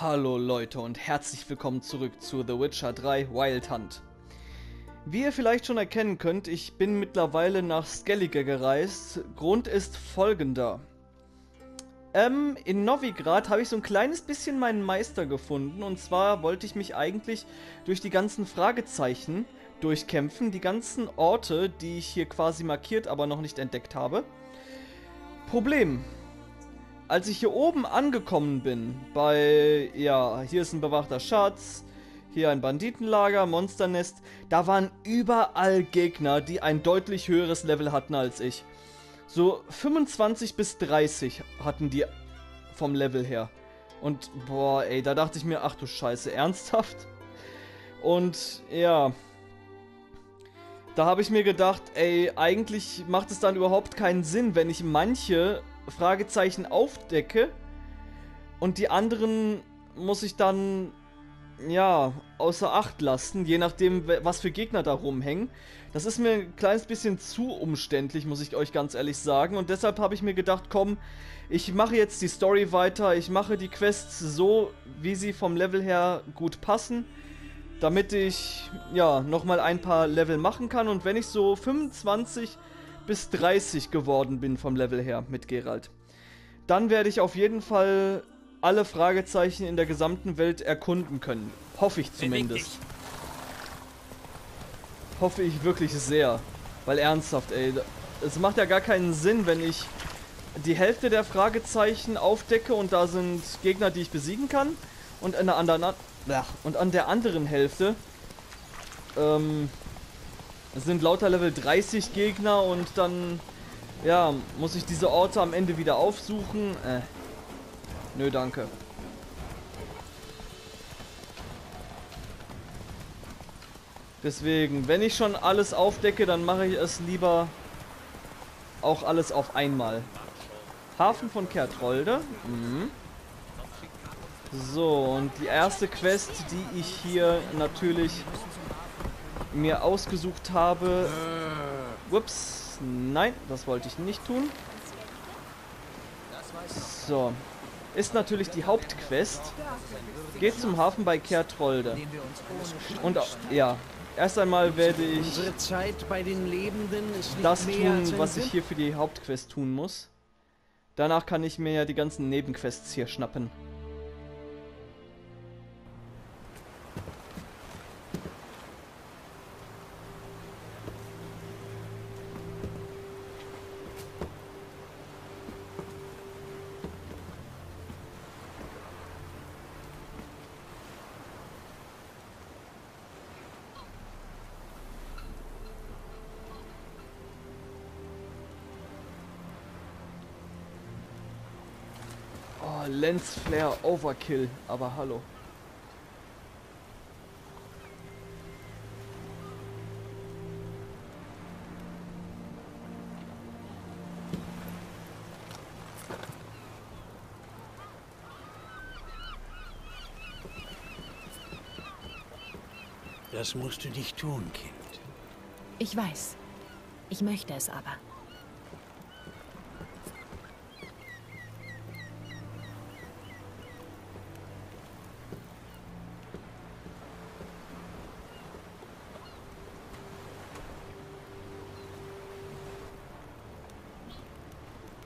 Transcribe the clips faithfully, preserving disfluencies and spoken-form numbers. Hallo Leute und herzlich willkommen zurück zu The Witcher drei Wild Hunt. Wie ihr vielleicht schon erkennen könnt, ich bin mittlerweile nach Skellige gereist. Grund ist folgender. Ähm, in Novigrad habe ich so ein kleines bisschen meinen Meister gefunden, und zwar wollte ich mich eigentlich durch die ganzen Fragezeichen durchkämpfen, die ganzen Orte, die ich hier quasi markiert, aber noch nicht entdeckt habe. Problem: Als ich hier oben angekommen bin, bei, ja, hier ist ein bewachter Schatz, hier ein Banditenlager, Monsternest, da waren überall Gegner, die ein deutlich höheres Level hatten als ich. So fünfundzwanzig bis dreißig hatten die vom Level her. Und boah, ey, da dachte ich mir, ach du Scheiße, ernsthaft? Und ja, da habe ich mir gedacht, ey, eigentlich macht es dann überhaupt keinen Sinn, wenn ich manche Fragezeichen aufdecke und die anderen muss ich dann, ja, außer Acht lassen, je nachdem, was für Gegner da rumhängen. Das ist mir ein kleines bisschen zu umständlich, muss ich euch ganz ehrlich sagen, und deshalb habe ich mir gedacht, komm, ich mache jetzt die Story weiter, ich mache die Quests so, wie sie vom Level her gut passen, damit ich, ja, nochmal ein paar Level machen kann, und wenn ich so fünfundzwanzig bis dreißig geworden bin vom Level her mit Geralt, dann werde ich auf jeden Fall alle Fragezeichen in der gesamten Welt erkunden können. Hoffe ich zumindest. Hoffe ich wirklich sehr. Weil ernsthaft, ey, es macht ja gar keinen Sinn, wenn ich die Hälfte der Fragezeichen aufdecke und da sind Gegner, die ich besiegen kann. Und, in der anderen, und an der anderen Hälfte ähm... es sind lauter Level dreißig Gegner und dann, ja, muss ich diese Orte am Ende wieder aufsuchen. Äh. Nö, danke. Deswegen, wenn ich schon alles aufdecke, dann mache ich es lieber auch alles auf einmal. Hafen von Kaer Trolde. Mhm. So, und die erste Quest, die ich hier natürlich mir ausgesucht habe. Ups, nein, das wollte ich nicht tun. So, ist natürlich die Hauptquest. Geht zum Hafen bei Kaer Trolde. Und ja, erst einmal werde ich das tun, was ich hier für die Hauptquest tun muss. Danach kann ich mir ja die ganzen Nebenquests hier schnappen. Lensflare Overkill, aber hallo. Das musst du nicht tun, Kind. Ich weiß. Ich möchte es aber.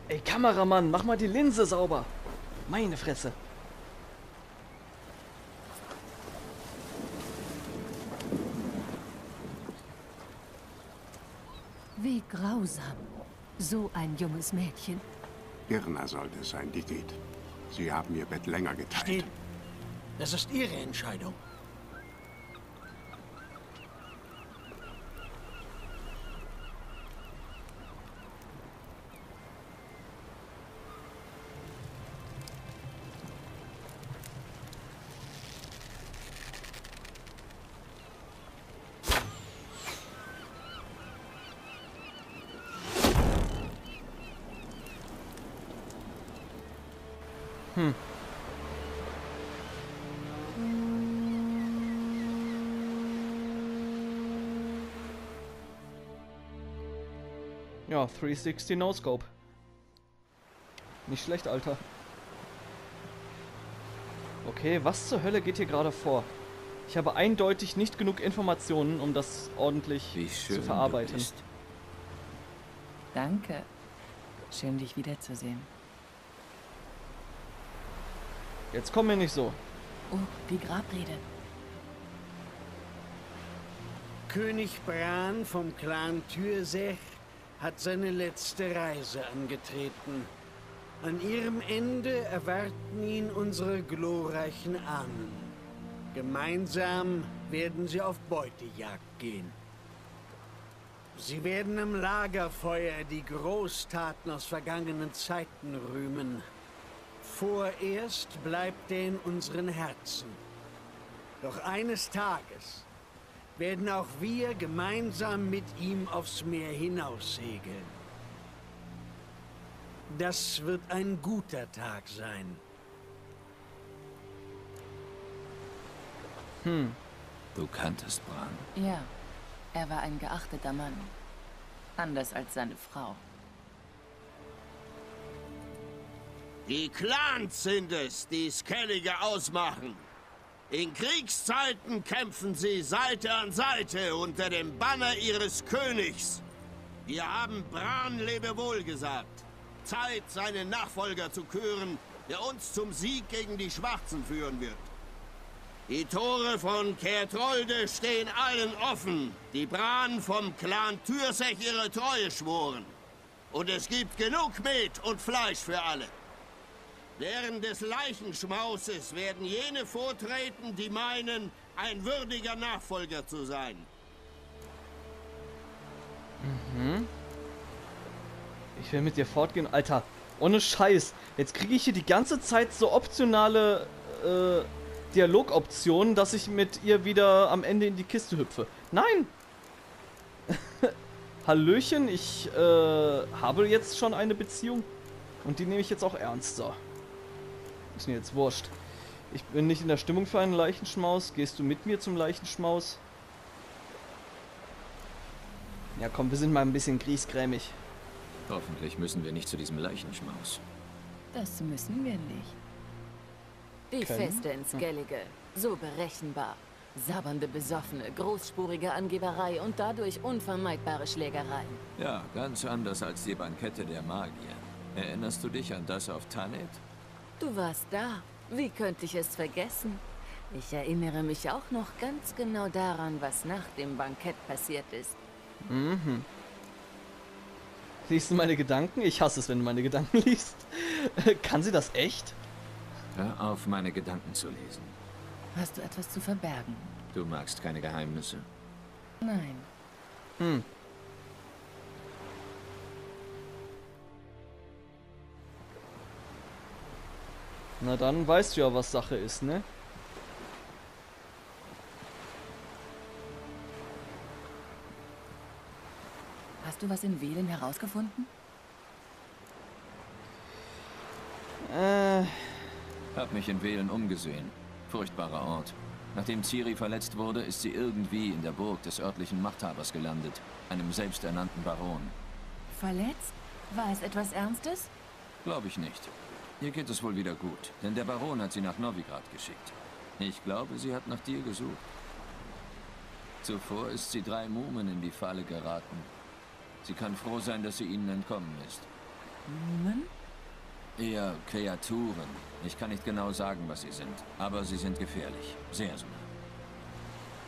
Ey, Kameramann, mach mal die Linse sauber. Meine Fresse. Wie grausam. So ein junges Mädchen. Irna sollte es sein, die geht. Sie haben ihr Bett länger geteilt. Steht. Das ist ihre Entscheidung. Hm. Ja, dreihundertsechzig No Scope. Nicht schlecht, Alter. Okay, was zur Hölle geht hier gerade vor? Ich habe eindeutig nicht genug Informationen, um das ordentlich Wie schön zu verarbeiten. Du bist. Danke. Schön, dich wiederzusehen. Jetzt komm mir nicht so. Oh, die Grabrede. König Bran vom Clan Thürsech hat seine letzte Reise angetreten. An ihrem Ende erwarten ihn unsere glorreichen Ahnen. Gemeinsam werden sie auf Beutejagd gehen. Sie werden am Lagerfeuer die Großtaten aus vergangenen Zeiten rühmen. Vorerst bleibt er in unseren Herzen. Doch eines Tages werden auch wir gemeinsam mit ihm aufs Meer hinaussegeln. Das wird ein guter Tag sein. Hm. Du kanntest Bran. Ja, er war ein geachteter Mann. Anders als seine Frau. Die Clans sind es, die Skellige ausmachen. In Kriegszeiten kämpfen sie Seite an Seite unter dem Banner ihres Königs. Wir haben Bran lebewohl gesagt. Zeit, seinen Nachfolger zu küren, der uns zum Sieg gegen die Schwarzen führen wird. Die Tore von Kaer Trolde stehen allen offen, die Bran vom Clan Thürsech ihre Treue schworen. Und es gibt genug Met und Fleisch für alle. Während des Leichenschmauses werden jene vortreten, die meinen, ein würdiger Nachfolger zu sein. Mhm. Ich will mit dir fortgehen, Alter. Ohne Scheiß. Jetzt kriege ich hier die ganze Zeit so optionale äh, Dialogoptionen, dass ich mit ihr wieder am Ende in die Kiste hüpfe. Nein! Hallöchen, ich äh, habe jetzt schon eine Beziehung und die nehme ich jetzt auch ernst. So. Ist mir jetzt wurscht. Ich bin nicht in der Stimmung für einen Leichenschmaus. Gehst du mit mir zum Leichenschmaus? Ja komm, wir sind mal ein bisschen griesgrämig. Hoffentlich müssen wir nicht zu diesem Leichenschmaus. Das müssen wir nicht. Die Können? Feste in Skellige. So berechenbar. Sabbernde Besoffene, großspurige Angeberei und dadurch unvermeidbare Schlägereien. Ja, ganz anders als die Bankette der Magier. Erinnerst du dich an das auf Tanit? Du warst da. Wie könnte ich es vergessen? Ich erinnere mich auch noch ganz genau daran, was nach dem Bankett passiert ist. Mhm. Liest du meine Gedanken? Ich hasse es, wenn du meine Gedanken liest. Kann sie das echt? Hör auf, meine Gedanken zu lesen. Hast du etwas zu verbergen? Du magst keine Geheimnisse. Nein. Hm. Na dann weißt du ja, was Sache ist, ne? Hast du was in Velen herausgefunden? Äh. Hab mich in Velen umgesehen. Furchtbarer Ort. Nachdem Ciri verletzt wurde, ist sie irgendwie in der Burg des örtlichen Machthabers gelandet, einem selbsternannten Baron. Verletzt? War es etwas Ernstes? Glaube ich nicht. Ihr geht es wohl wieder gut, denn der Baron hat sie nach Novigrad geschickt. Ich glaube, sie hat nach dir gesucht. Zuvor ist sie drei Mumen in die Falle geraten. Sie kann froh sein, dass sie ihnen entkommen ist. Mumen? Eher Kreaturen. Ich kann nicht genau sagen, was sie sind, aber sie sind gefährlich. Sehr sogar.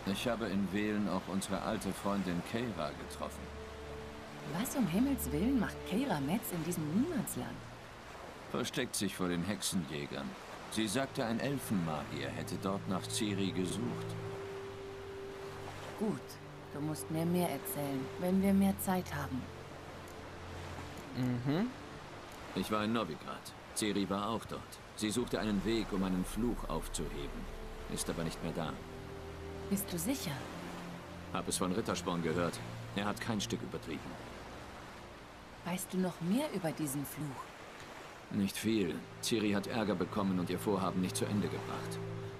Ich habe in Velen auch unsere alte Freundin Keira getroffen. Was um Himmels Willen macht Keira Metz in diesem Niemandsland? Versteckt sich vor den Hexenjägern. Sie sagte, ein Elfenmagier hätte dort nach Ciri gesucht. Gut. Du musst mir mehr erzählen, wenn wir mehr Zeit haben. Mhm. Ich war in Novigrad. Ciri war auch dort. Sie suchte einen Weg, um einen Fluch aufzuheben. Ist aber nicht mehr da. Bist du sicher? Hab es von Rittersporn gehört. Er hat kein Stück übertrieben. Weißt du noch mehr über diesen Fluch? Nicht viel. Ciri hat Ärger bekommen und ihr Vorhaben nicht zu Ende gebracht.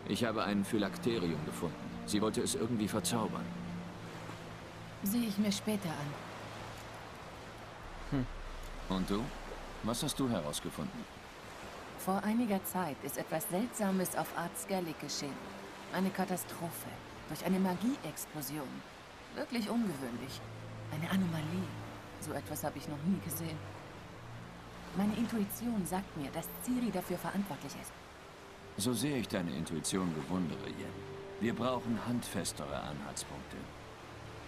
Ich habe ein Phylakterium gefunden. Sie wollte es irgendwie verzaubern. Sehe ich mir später an. Hm. Und du? Was hast du herausgefunden? Vor einiger Zeit ist etwas Seltsames auf Art Skellig geschehen. Eine Katastrophe durch eine Magieexplosion. Wirklich ungewöhnlich. Eine Anomalie. So etwas habe ich noch nie gesehen. Meine Intuition sagt mir, dass Ciri dafür verantwortlich ist. So sehr ich deine Intuition bewundere, Jen. Wir brauchen handfestere Anhaltspunkte.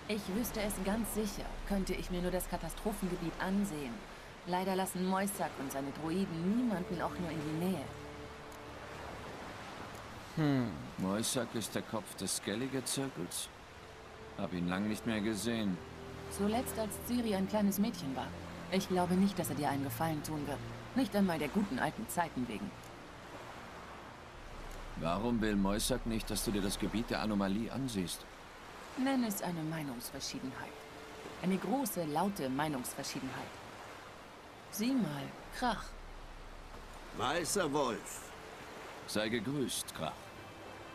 Ich wüsste es ganz sicher, könnte ich mir nur das Katastrophengebiet ansehen. Leider lassen Maussack und seine Droiden niemanden auch nur in die Nähe. Hm, Maussack ist der Kopf des Skelliger Zirkels. Hab ihn lang nicht mehr gesehen. Zuletzt, als Ciri ein kleines Mädchen war. Ich glaube nicht, dass er dir einen Gefallen tun wird. Nicht einmal der guten alten Zeiten wegen. Warum will Maussack nicht, dass du dir das Gebiet der Anomalie ansiehst? Nenn es eine Meinungsverschiedenheit. Eine große, laute Meinungsverschiedenheit. Sieh mal, Krach. Weißer Wolf. Sei gegrüßt, Krach.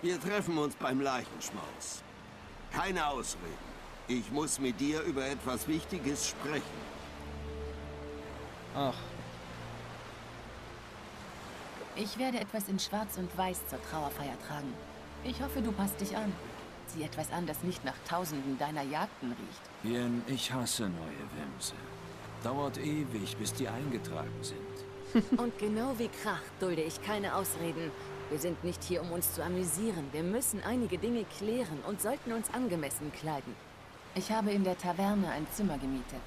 Wir treffen uns beim Leichenschmaus. Keine Ausreden. Ich muss mit dir über etwas Wichtiges sprechen. Ach. Ich werde etwas in Schwarz und Weiß zur Trauerfeier tragen. Ich hoffe, du passt dich an. Sieh etwas an, das nicht nach Tausenden deiner Jagden riecht. Jen, ich hasse neue Wimse. Dauert ewig, bis die eingetragen sind. Und genau wie Krach dulde ich keine Ausreden. Wir sind nicht hier, um uns zu amüsieren. Wir müssen einige Dinge klären und sollten uns angemessen kleiden. Ich habe in der Taverne ein Zimmer gemietet.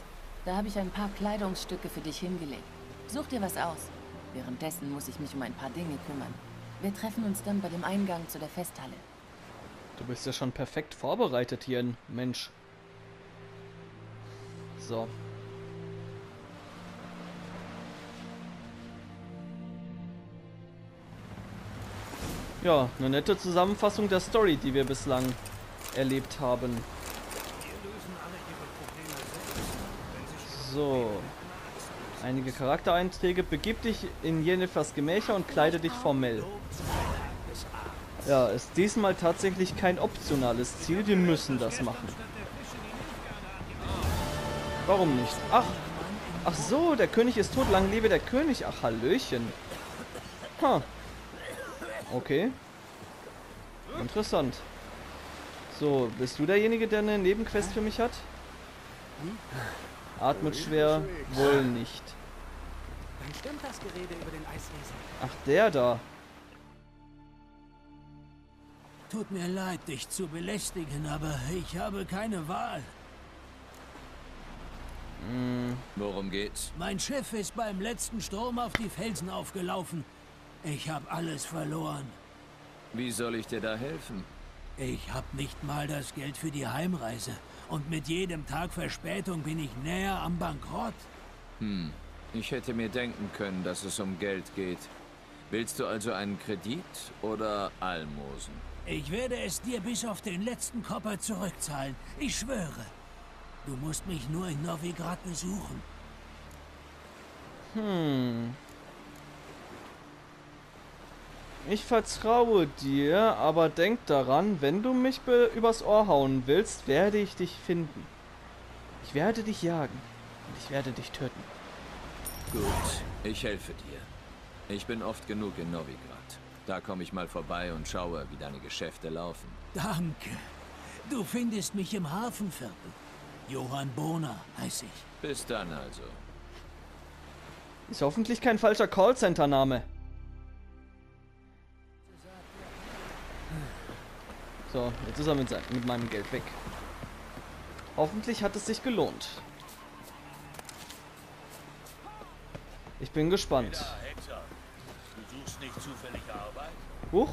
Da habe ich ein paar Kleidungsstücke für dich hingelegt. Such dir was aus. Währenddessen muss ich mich um ein paar Dinge kümmern. Wir treffen uns dann bei dem Eingang zu der Festhalle. Du bist ja schon perfekt vorbereitet hier, Mensch. So. Ja, eine nette Zusammenfassung der Story, die wir bislang erlebt haben. So. Einige Charaktereinträge. Begib dich in Yennefers Gemächer und kleide dich formell. Ja, ist diesmal tatsächlich kein optionales Ziel. Wir müssen das machen. Warum nicht? Ach, ach so, der König ist tot. Lang lebe der König. Ach, hallöchen. Ha. Okay. Interessant. So, bist du derjenige, der eine Nebenquest für mich hat? Atmet schwer, wohl nicht. Dann stimmt das Gerede über den Eisriesen. Ach, der da. Tut mir leid, dich zu belästigen, aber ich habe keine Wahl. Hm, worum geht's? Mein Schiff ist beim letzten Sturm auf die Felsen aufgelaufen. Ich habe alles verloren. Wie soll ich dir da helfen? Ich habe nicht mal das Geld für die Heimreise. Und mit jedem Tag Verspätung bin ich näher am Bankrott. Hm, ich hätte mir denken können, dass es um Geld geht. Willst du also einen Kredit oder Almosen? Ich werde es dir bis auf den letzten Kopper zurückzahlen. Ich schwöre. Du musst mich nur in Novigrad besuchen. Hm. Ich vertraue dir, aber denk daran, wenn du mich übers Ohr hauen willst, werde ich dich finden. Ich werde dich jagen und ich werde dich töten. Gut, ich helfe dir. Ich bin oft genug in Novigrad. Da komme ich mal vorbei und schaue, wie deine Geschäfte laufen. Danke. Du findest mich im Hafenviertel. Johann Bona heiße ich. Bis dann also. Ist hoffentlich kein falscher Callcenter-Name. So, jetzt ist er mit, mit meinem Geld weg. Hoffentlich hat es sich gelohnt. Ich bin gespannt. Du suchst nicht zufällig Arbeit? Huch.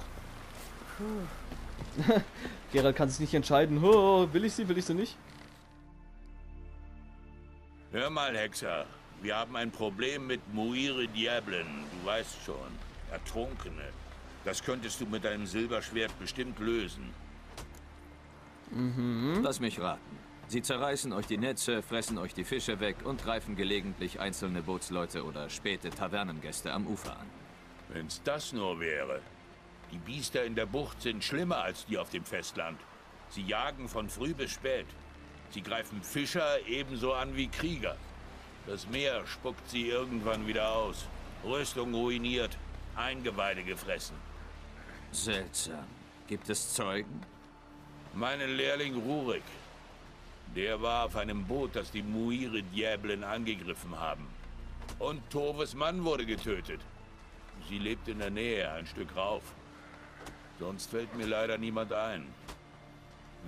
Geralt kann sich nicht entscheiden. Oh, will ich sie, will ich sie nicht? Hör mal, Hexer. Wir haben ein Problem mit Muire Diablen. Du weißt schon. Ertrunkene. Das könntest du mit deinem Silberschwert bestimmt lösen. Mhm. Lass mich raten. Sie zerreißen euch die Netze, fressen euch die Fische weg und greifen gelegentlich einzelne Bootsleute oder späte Tavernengäste am Ufer an. Wenn's das nur wäre. Die Biester in der Bucht sind schlimmer als die auf dem Festland. Sie jagen von früh bis spät. Sie greifen Fischer ebenso an wie Krieger. Das Meer spuckt sie irgendwann wieder aus. Rüstung ruiniert. Eingeweide gefressen. Seltsam. Gibt es Zeugen? Meinen Lehrling Rurik. Der war auf einem Boot, das die Muire Diablen angegriffen haben. Und Toves Mann wurde getötet. Sie lebt in der Nähe, ein Stück rauf. Sonst fällt mir leider niemand ein.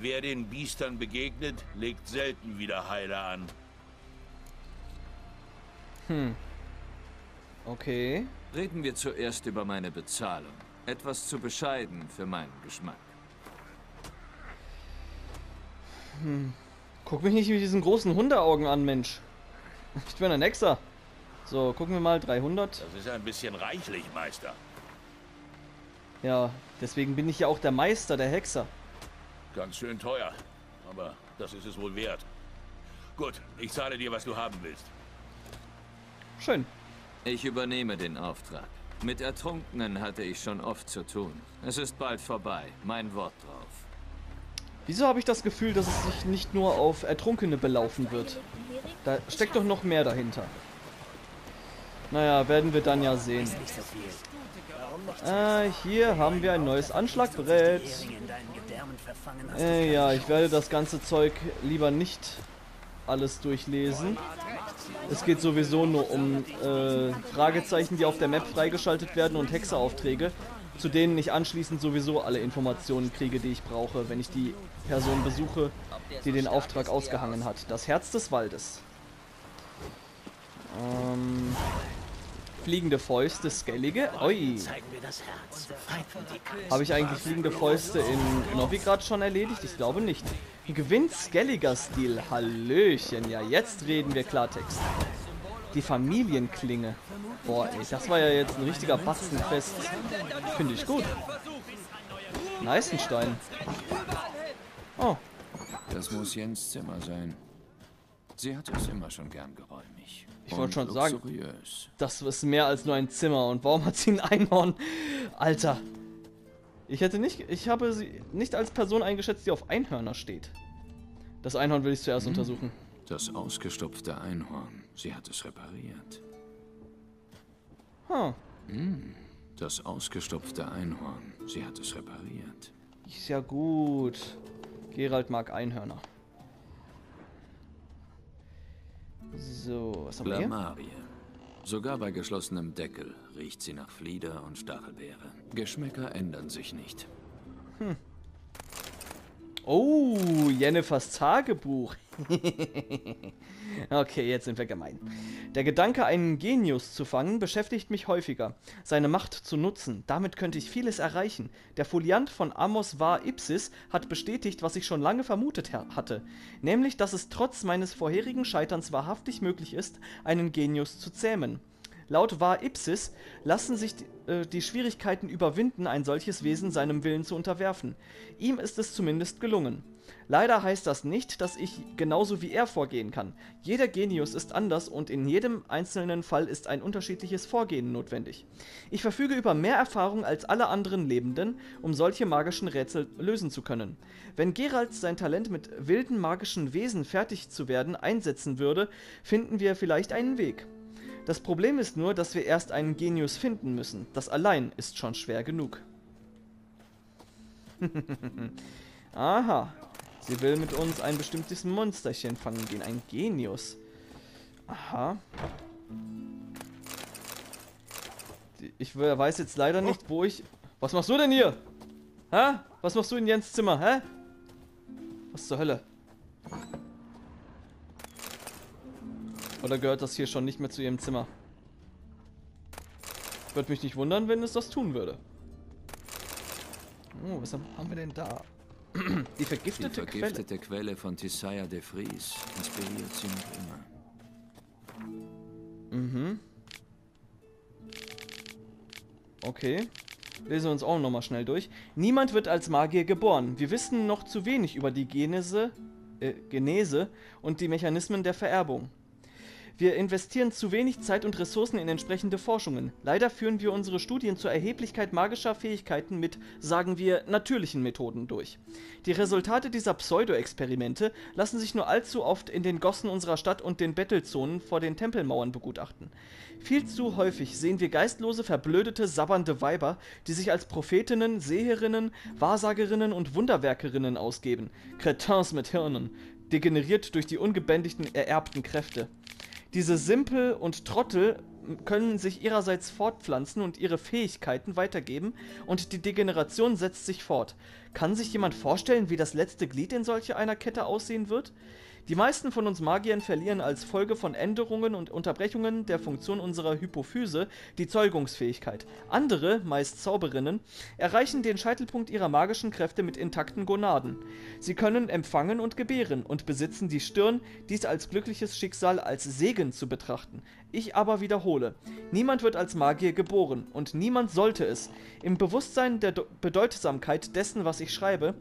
Wer den Biestern begegnet, legt selten wieder Heile an. Hm. Okay. Reden wir zuerst über meine Bezahlung. Etwas zu bescheiden für meinen Geschmack. Hm. Guck mich nicht mit diesen großen Hundeaugen an, Mensch. Ich bin ein Hexer. So, gucken wir mal, dreihundert. Das ist ein bisschen reichlich, Meister. Ja, deswegen bin ich ja auch der Meister, der Hexer. Ganz schön teuer, aber das ist es wohl wert. Gut, ich zahle dir, was du haben willst. Schön. Ich übernehme den Auftrag. Mit Ertrunkenen hatte ich schon oft zu tun. Es ist bald vorbei, mein Wort drauf. Wieso habe ich das Gefühl, dass es sich nicht nur auf Ertrunkene belaufen wird? Da steckt doch noch mehr dahinter. Naja, werden wir dann ja sehen. Ah, hier haben wir ein neues Anschlagbrett. Äh, ja, ich werde das ganze Zeug lieber nicht alles durchlesen. Es geht sowieso nur um äh, Fragezeichen, die auf der Map freigeschaltet werden und Hexeraufträge, zu denen ich anschließend sowieso alle Informationen kriege, die ich brauche, wenn ich die Person besuche, die den Auftrag ausgehangen hat. Das Herz des Waldes. Ähm... Fliegende Fäuste, Skellige. Oi. Habe ich eigentlich Fliegende Fäuste in Novigrad schon erledigt? Ich glaube nicht. Gewinnt Skelliger Stil. Hallöchen. Ja, jetzt reden wir Klartext. Die Familienklinge. Boah, ey, das war ja jetzt ein richtiger Batzenfest. Finde ich gut. Ein Eisenstein. Oh. Das muss Jens Zimmer sein. Sie hat es immer schon gern geräumig. Ich wollte schon sagen, das ist mehr als nur ein Zimmer. Und warum hat sie ein Einhorn? Alter. Ich hätte nicht, ich habe sie nicht als Person eingeschätzt, die auf Einhörner steht. Das Einhorn will ich zuerst hm. untersuchen. Das ausgestopfte Einhorn. Sie hat es repariert. Huh. Hm. Das ausgestopfte Einhorn. Sie hat es repariert. Ist ja gut. Geralt mag Einhörner. So, was haben wir hier? Blamarie. Sogar bei geschlossenem Deckel riecht sie nach Flieder und Stachelbeere. Geschmäcker ändern sich nicht. Hm. Oh, Jennefers Tagebuch. Okay, jetzt sind wir gemein. Der Gedanke, einen Genius zu fangen, beschäftigt mich häufiger. Seine Macht zu nutzen, damit könnte ich vieles erreichen. Der Foliant von Amos Var Ipsis hat bestätigt, was ich schon lange vermutet hatte. Nämlich, dass es trotz meines vorherigen Scheiterns wahrhaftig möglich ist, einen Genius zu zähmen. Laut Var Ipsis lassen sich äh, die Schwierigkeiten überwinden, ein solches Wesen seinem Willen zu unterwerfen. Ihm ist es zumindest gelungen. Leider heißt das nicht, dass ich genauso wie er vorgehen kann. Jeder Genius ist anders und in jedem einzelnen Fall ist ein unterschiedliches Vorgehen notwendig. Ich verfüge über mehr Erfahrung als alle anderen Lebenden, um solche magischen Rätsel lösen zu können. Wenn Geralt sein Talent, mit wilden magischen Wesen fertig zu werden, einsetzen würde, finden wir vielleicht einen Weg. Das Problem ist nur, dass wir erst einen Genius finden müssen. Das allein ist schon schwer genug. Aha. Sie will mit uns ein bestimmtes Monsterchen fangen gehen. Ein Genius. Aha. Ich weiß jetzt leider nicht, oh. wo ich... Was machst du denn hier? Hä? Was machst du in Jens Zimmer? Hä? Was zur Hölle? Oder gehört das hier schon nicht mehr zu ihrem Zimmer? Würde mich nicht wundern, wenn es das tun würde. Oh, was haben wir denn da? Die vergiftete, Die vergiftete Quelle. Quelle von Tissaia de Vries inspiriert sie noch immer. Mhm. Okay. Lesen wir uns auch nochmal schnell durch. Niemand wird als Magier geboren. Wir wissen noch zu wenig über die Genese, äh, Genese und die Mechanismen der Vererbung. Wir investieren zu wenig Zeit und Ressourcen in entsprechende Forschungen. Leider führen wir unsere Studien zur Erheblichkeit magischer Fähigkeiten mit, sagen wir, natürlichen Methoden durch. Die Resultate dieser Pseudo-Experimente lassen sich nur allzu oft in den Gossen unserer Stadt und den Battlezonen vor den Tempelmauern begutachten. Viel zu häufig sehen wir geistlose, verblödete, sabbernde Weiber, die sich als Prophetinnen, Seherinnen, Wahrsagerinnen und Wunderwerkerinnen ausgeben. Cretins mit Hirnen, degeneriert durch die ungebändigten ererbten Kräfte. Diese Simpel und Trottel können sich ihrerseits fortpflanzen und ihre Fähigkeiten weitergeben, und die Degeneration setzt sich fort. Kann sich jemand vorstellen, wie das letzte Glied in solch einer Kette aussehen wird? Die meisten von uns Magiern verlieren als Folge von Änderungen und Unterbrechungen der Funktion unserer Hypophyse die Zeugungsfähigkeit. Andere, meist Zauberinnen, erreichen den Scheitelpunkt ihrer magischen Kräfte mit intakten Gonaden. Sie können empfangen und gebären und besitzen die Stirn, dies als glückliches Schicksal, als Segen zu betrachten. Ich aber wiederhole, niemand wird als Magier geboren und niemand sollte es. Im Bewusstsein der Do- Bedeutsamkeit dessen, was ich schreibe,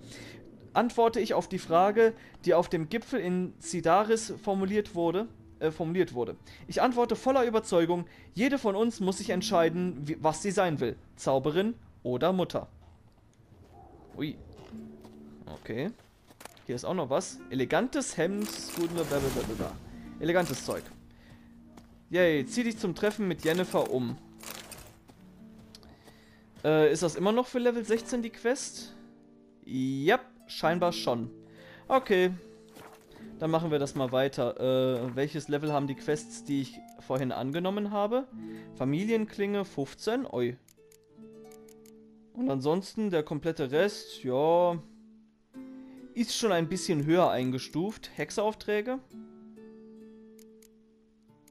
antworte ich auf die Frage, die auf dem Gipfel in Sidaris formuliert wurde, äh, formuliert wurde. Ich antworte voller Überzeugung, jede von uns muss sich entscheiden, wie, was sie sein will. Zauberin oder Mutter. Ui. Okay. Hier ist auch noch was. Elegantes Hemd. Blablabla. Elegantes Zeug. Yay, zieh dich zum Treffen mit Yennefer um. Äh, ist das immer noch für Level sechzehn die Quest? Yep. Scheinbar schon. Okay. Dann machen wir das mal weiter. Äh, welches Level haben die Quests, die ich vorhin angenommen habe? Familienklinge fünfzehn. Oi. Und ansonsten der komplette Rest, ja. Ist schon ein bisschen höher eingestuft. Hexeraufträge?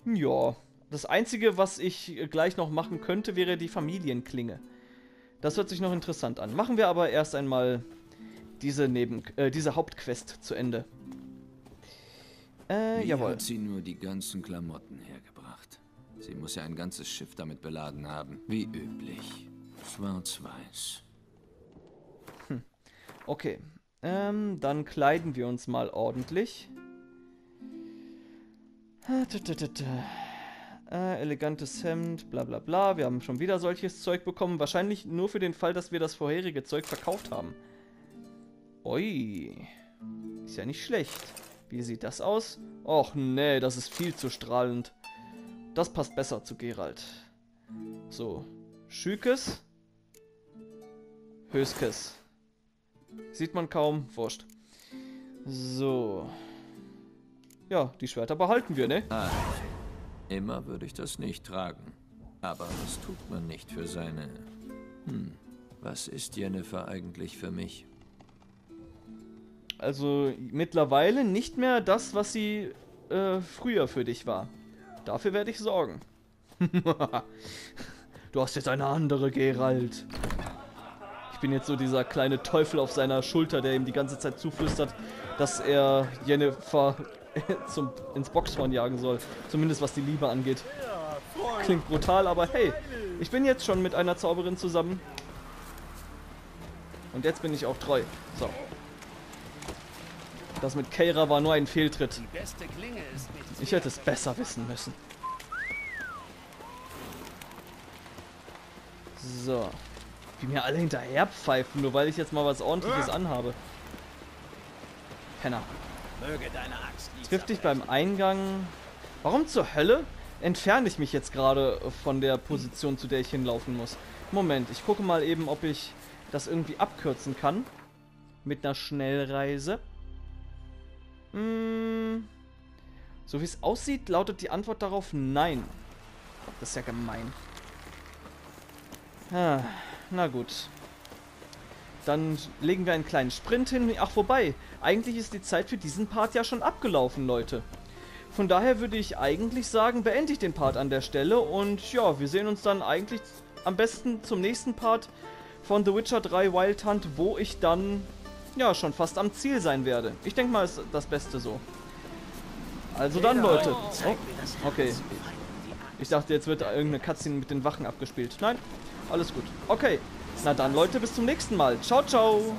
Ja. Das einzige, was ich gleich noch machen könnte, wäre die Familienklinge. Das hört sich noch interessant an. Machen wir aber erst einmal diese Neben äh, diese Hauptquest zu Ende. Äh, Wie jawohl. Hat sie nur die ganzen Klamotten hergebracht? Sie muss ja ein ganzes Schiff damit beladen haben. Wie üblich. Schwarz-Weiß. Hm. Okay. Ähm, dann kleiden wir uns mal ordentlich. Äh, elegantes Hemd, bla bla bla. Wir haben schon wieder solches Zeug bekommen. Wahrscheinlich nur für den Fall, dass wir das vorherige Zeug verkauft haben. Ui, ist ja nicht schlecht. Wie sieht das aus? Och nee, das ist viel zu strahlend. Das passt besser zu Geralt. So, Schükes. Höskes. Sieht man kaum, wurscht. So. Ja, die Schwerter behalten wir, ne? Ah, immer würde ich das nicht tragen. Aber das tut man nicht für seine... Hm, was ist Yennefer eigentlich für mich? Also mittlerweile nicht mehr das, was sie äh, früher für dich war. Dafür werde ich sorgen. Du hast jetzt eine andere, Geralt. Ich bin jetzt so dieser kleine Teufel auf seiner Schulter, der ihm die ganze Zeit zuflüstert, dass er Yennefer zum, ins Boxhorn jagen soll. Zumindest was die Liebe angeht. Klingt brutal, aber hey, ich bin jetzt schon mit einer Zauberin zusammen. Und jetzt bin ich auch treu. So. Das mit Keira war nur ein Fehltritt. Ich hätte es besser wissen müssen. So. Wie mir alle hinterher pfeifen, nur weil ich jetzt mal was Ordentliches anhabe. Penner. Triff dich beim Eingang. Warum zur Hölle entferne ich mich jetzt gerade von der Position, zu der ich hinlaufen muss? Moment, ich gucke mal eben, ob ich das irgendwie abkürzen kann. Mit einer Schnellreise. So wie es aussieht, lautet die Antwort darauf nein. Das ist ja gemein. Ah, na gut. Dann legen wir einen kleinen Sprint hin. Ach, wobei. Eigentlich ist die Zeit für diesen Part ja schon abgelaufen, Leute. Von daher würde ich eigentlich sagen, beende ich den Part an der Stelle. Und ja, wir sehen uns dann eigentlich am besten zum nächsten Part von The Witcher drei Wild Hunt, wo ich dann... ja, schon fast am Ziel sein werde. Ich denke mal, ist das Beste so. Also dann, Leute. Oh, okay. Ich dachte, jetzt wird da irgendeine Cutscene mit den Wachen abgespielt. Nein, alles gut. Okay, na dann, Leute, bis zum nächsten Mal. Ciao, ciao.